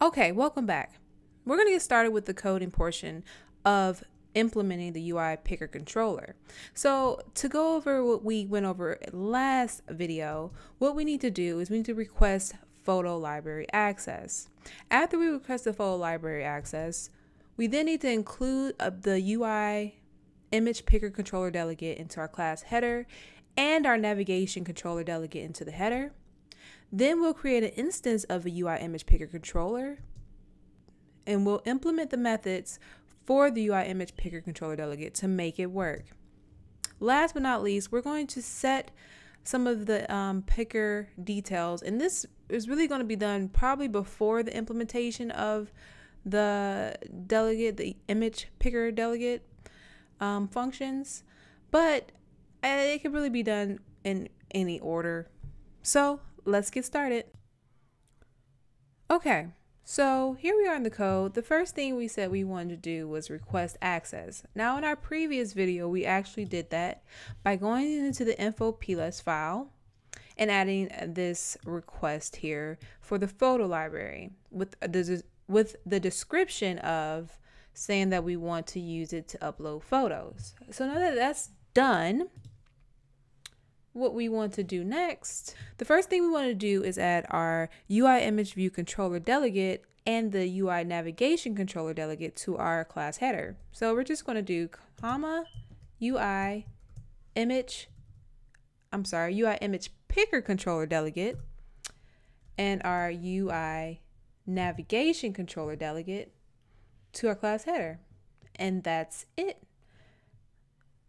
Okay, welcome back. We're going to get started with the coding portion of implementing the UI picker controller. So to go over what we went over last video, what we need to do is we need to request photo library access. After we request the photo library access, we then need to include the UI image picker controller delegate into our class header and our navigation controller delegate into the header. Then we'll create an instance of a UI image picker controller, and we'll implement the methods for the UI image picker controller delegate to make it work. Last but not least, we're going to set some of the picker details, and this is really going to be done probably before the implementation of the delegate, the image picker delegate functions, but it can really be done in any order. So let's get started. Okay, so here we are in the code. The first thing we said we wanted to do was request access. Now in our previous video, we actually did that by going into the info.plist file and adding this request here for the photo library with the description of saying that we want to use it to upload photos. So now that that's done, what we want to do next, the first thing we want to do is add our UI image view controller delegate and the UI navigation controller delegate to our class header. So we're just going to do comma UI image, UI image picker controller delegate and our UI navigation controller delegate to our class header, and that's it.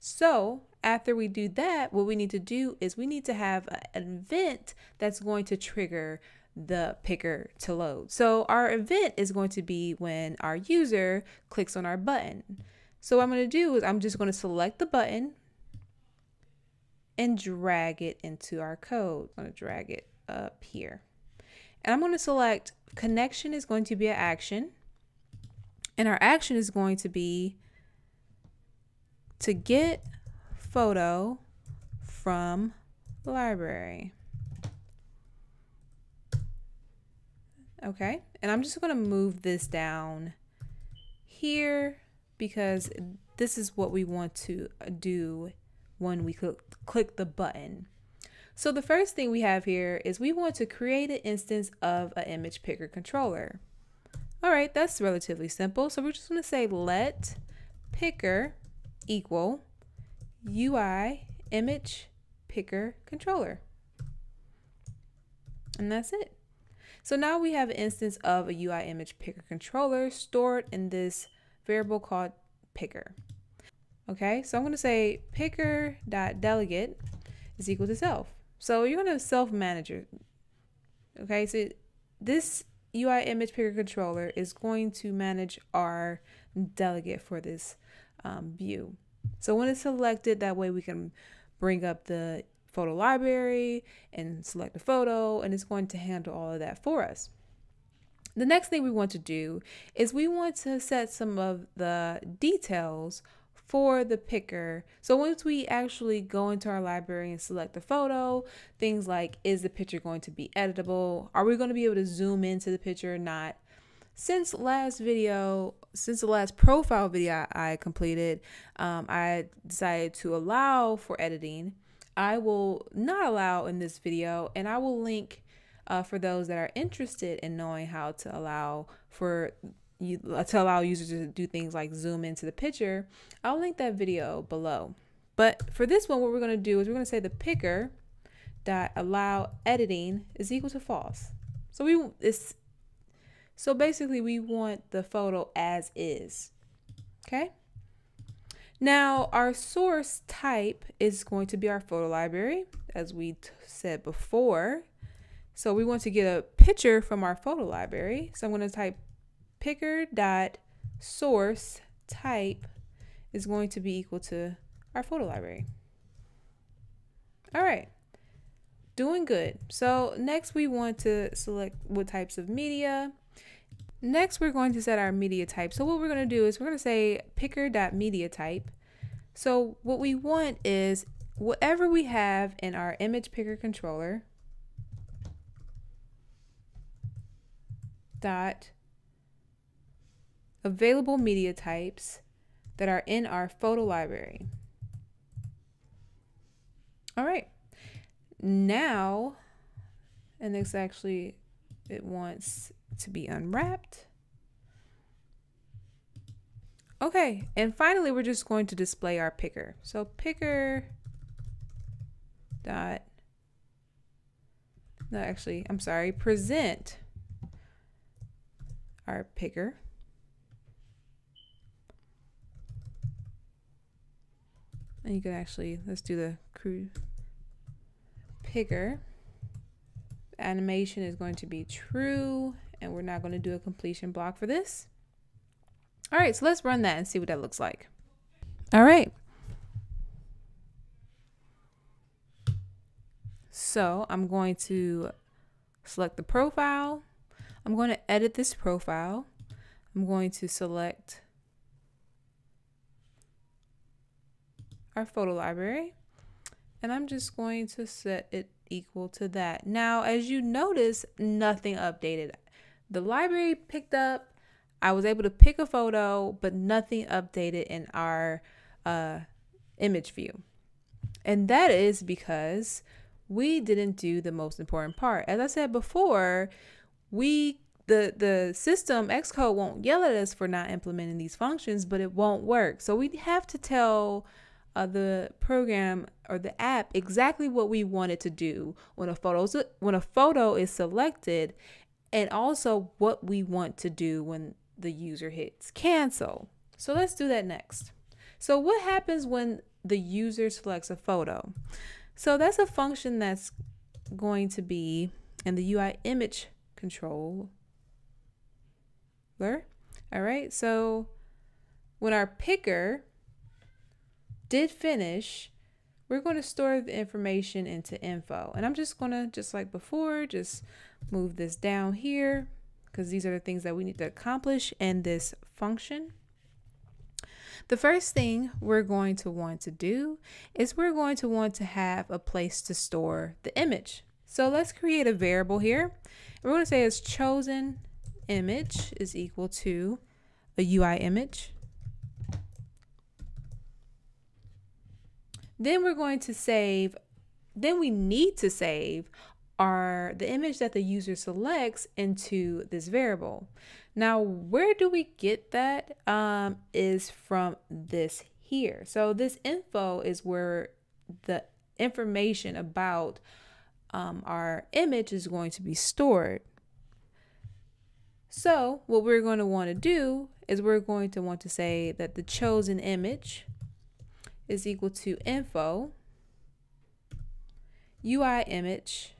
So after we do that, what we need to do is we need to have an event that's going to trigger the picker to load. So our event is going to be when our user clicks on our button. So what I'm going to do is I'm just going to select the button and drag it into our code. I'm going to drag it up here. And I'm going to select connection is going to be an action. And our action is going to be to get photo from library. Okay, and I'm just going to move this down here because this is what we want to do when we click the button. So the first thing we have here is we want to create an instance of an image picker controller. All right, that's relatively simple. So we're just going to say let picker equal UI image picker controller, and that's it. So now we have an instance of a UI image picker controller stored in this variable called picker. Okay, so I'm going to say picker.delegate is equal to self. So you're going to self-manage it. Okay, so this UI image picker controller is going to manage our delegate for this view. So when it's selected, that way we can bring up the photo library and select a photo, and it's going to handle all of that for us. The next thing we want to do is we want to set some of the details for the picker. So once we actually go into our library and select the photo, things like, is the picture going to be editable? Are we going to be able to zoom into the picture or not? Since the last profile video I completed, I decided to allow for editing. I will not allow in this video, and I will link for those that are interested in knowing how to allow allow users to do things like zoom into the picture. I'll link that video below. But for this one, what we're going to do is we're going to say the picker dot allow editing is equal to false. So So basically we want the photo as is, okay? Now our source type is going to be our photo library, as we said before. So we want to get a picture from our photo library. So I'm going to type picker.source type is going to be equal to our photo library. All right. Doing good. So next we want to select what types of media. Next, we're going to set our media type. So what we're going to do is we're going to say picker.media type. So what we want is whatever we have in our image picker controller dot available media types that are in our photo library. All right, now, and this actually, it wants to be unwrapped. Okay, and finally, we're just going to display our picker. So picker dot, no, actually, I'm sorry, present our picker. And you can actually, let's do the crude picker. Animation is going to be true, and we're not going to do a completion block for this. All right, so let's run that and see what that looks like. All right. So I'm going to select the profile. I'm going to edit this profile. I'm going to select our photo library, and I'm just going to set it equal to that. Now, as you notice, nothing updated. The library picked up, I was able to pick a photo, but nothing updated in our image view. And that is because we didn't do the most important part. As I said before, the system, Xcode, won't yell at us for not implementing these functions, but it won't work. So we have to tell the program or the app exactly what we want it to do when a photo is selected, and also what we want to do when the user hits cancel. So let's do that next. So what happens when the user selects a photo? So that's a function that's going to be in the UI image controller. All right, so when our picker did finish, we're going to store the information into info. And I'm just going to, just like before, just move this down here, because these are the things that we need to accomplish in this function. The first thing we're going to want to do is we're going to want to have a place to store the image. So let's create a variable here. We're going to say it's chosen image is equal to a UI image. Then we're going to save, then we need to save the image that the user selects into this variable. Now, where do we get that? Is from this here. So this info is where the information about our image is going to be stored. So what we're going to want to do is we're going to want to say that the chosen image is equal to info UI image .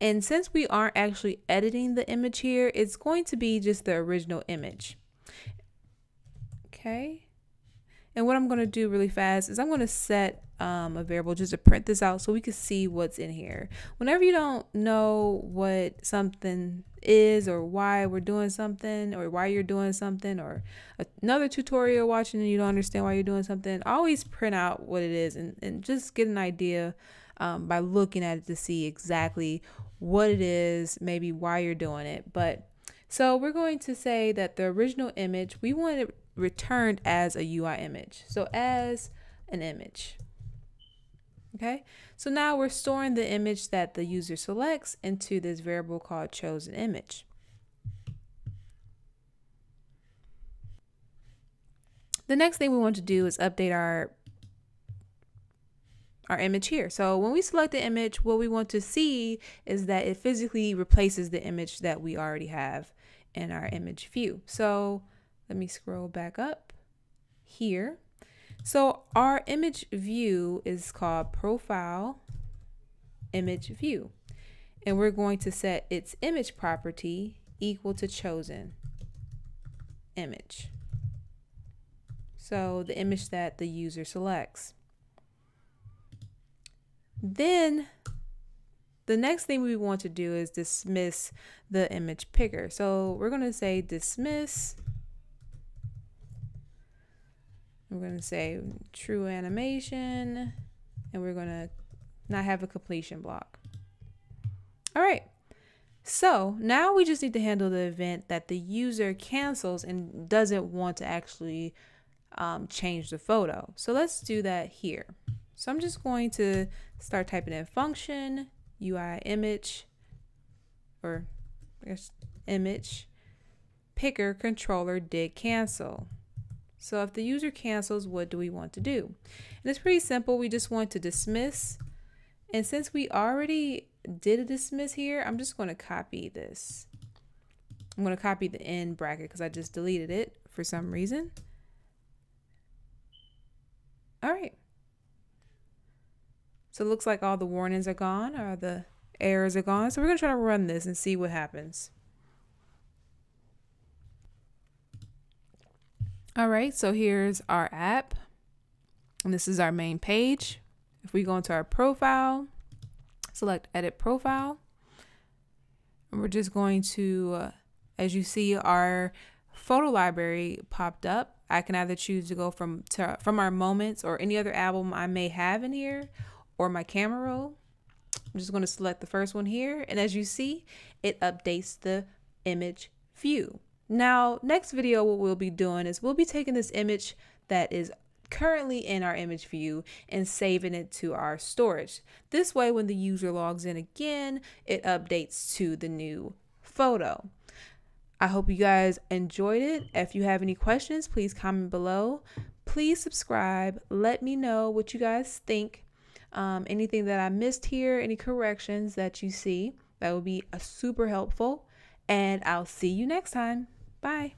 And since we aren't actually editing the image here, it's going to be just the original image. Okay. And what I'm going to do really fast is I'm going to set a variable just to print this out so we can see what's in here. Whenever you don't know what something is or why we're doing something or why you're doing something, or another tutorial watching and you don't understand why you're doing something, always print out what it is and just get an idea by looking at it to see exactly what it is, maybe why you're doing it. But so we're going to say that the original image, we want it returned as a UI image. So as an image. Okay, so now we're storing the image that the user selects into this variable called chosen image. The next thing we want to do is update our image here. So when we select the image, what we want to see is that it physically replaces the image that we already have in our image view. So let me scroll back up here. So our image view is called profile image view, and we're going to set its image property equal to chosen image. So the image that the user selects. Then the next thing we want to do is dismiss the image picker. So we're going to say dismiss. We're going to say true animation, and we're going to not have a completion block. All right. So now we just need to handle the event that the user cancels and doesn't want to actually change the photo. So let's do that here. So I'm just going to start typing in function UI image, or I guess image picker controller did cancel. So if the user cancels, what do we want to do? And it's pretty simple. We just want to dismiss. And since we already did a dismiss here, I'm just going to copy this. I'm going to copy the end bracket because I just deleted it for some reason. All right. So it looks like all the warnings are gone, or the errors are gone. So we're going to try to run this and see what happens. All right, so here's our app, and this is our main page. If we go into our profile, select edit profile, and we're just going to, as you see, our photo library popped up. I can either choose to go from our moments or any other album I may have in here, or my camera roll. I'm just going to select the first one here, and as you see, it updates the image view. Now, next video, what we'll be doing is we'll be taking this image that is currently in our image view and saving it to our storage. This way, when the user logs in again, it updates to the new photo. I hope you guys enjoyed it. If you have any questions, please comment below. Please subscribe. Let me know what you guys think. Anything that I missed here, any corrections that you see, that would be super helpful. And I'll see you next time. Bye.